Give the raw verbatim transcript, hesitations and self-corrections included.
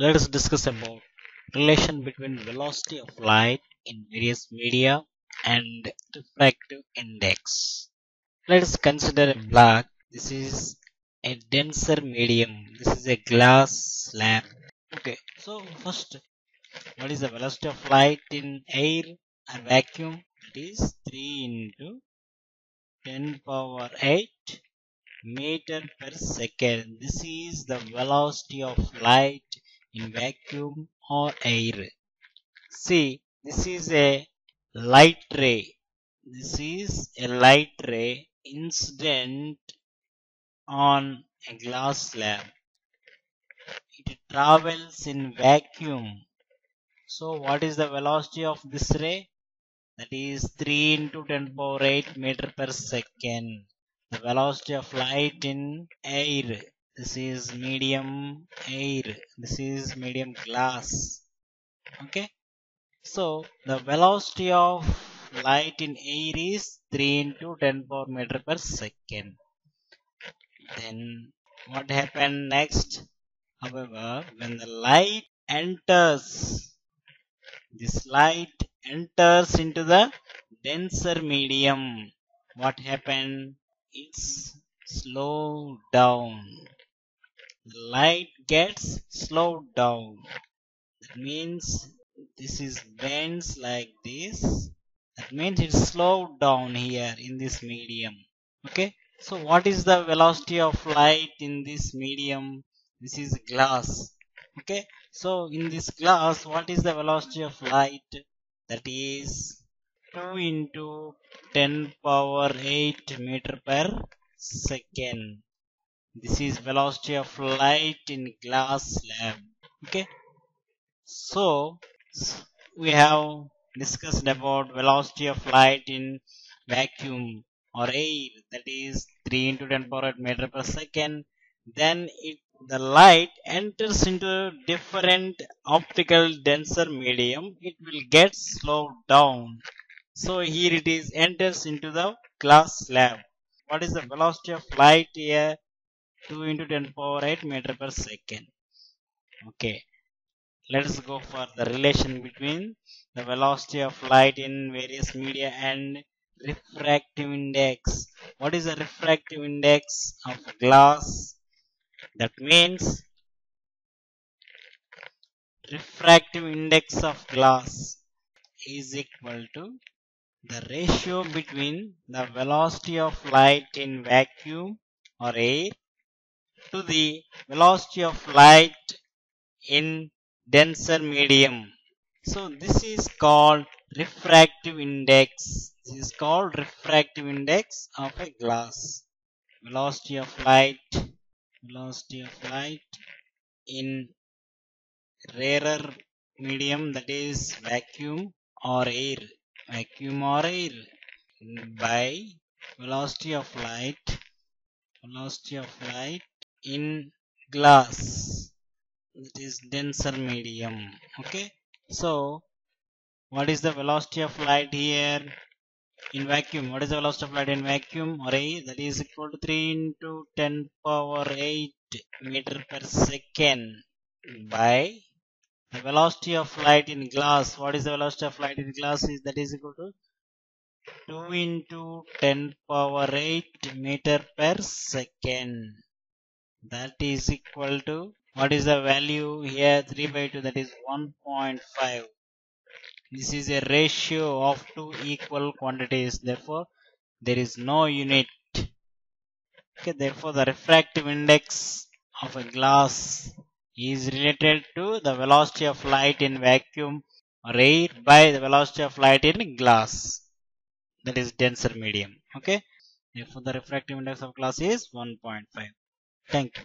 Let us discuss about relation between velocity of light in various media and refractive index. Let us consider a black. This is a denser medium. This is a glass slab. Okay, so first, what is the velocity of light in air and vacuum? That is three into ten power eight meter per second. This is the velocity of light in vacuum or air. See, this is a light ray. This is a light ray incident on a glass slab. It travels in vacuum. So what is the velocity of this ray? That is three into ten power eight meter per second. The velocity of light in air. This is medium air. This is medium glass. Okay. So the velocity of light in air is three into ten power meter per second. Then what happened next? However, when the light enters, this light enters into the denser medium, what happened? It's slowed down. The light gets slowed down. That means this is bends like this. That means it's slowed down here in this medium. Okay. So what is the velocity of light in this medium? This is glass. Okay. So in this glass, what is the velocity of light? That is two into ten power eight meter per second. This is velocity of light in glass slab. Okay. So we have discussed about velocity of light in vacuum or air, that is three into ten power eight meter per second. Then it the light enters into different optical denser medium, it will get slowed down. So here it is, enters into the glass slab. What is the velocity of light here? two into ten power eight meter per second. Okay, let us go for the relation between the velocity of light in various media and refractive index. What is the refractive index of glass? That means refractive index of glass is equal to the ratio between the velocity of light in vacuum or air to the velocity of light in denser medium. So this is called refractive index. This is called refractive index of a glass. Velocity of light, velocity of light in rarer medium, that is vacuum or air, vacuum or air, by velocity of light, velocity of light in glass, that is denser medium. Okay. So what is the velocity of light here in vacuum? What is the velocity of light in vacuum or air? That is equal to three into ten power eight meter per second by the velocity of light in glass. What is the velocity of light in glass? Is that is equal to two into ten power eight meter per second. That is equal to, what is the value here? three by two, that is one point five. This is a ratio of two equal quantities, therefore there is no unit. Okay, therefore the refractive index of a glass is related to the velocity of light in vacuum or air by the velocity of light in glass, that is denser medium. Okay, therefore the refractive index of glass is one point five. Thank you.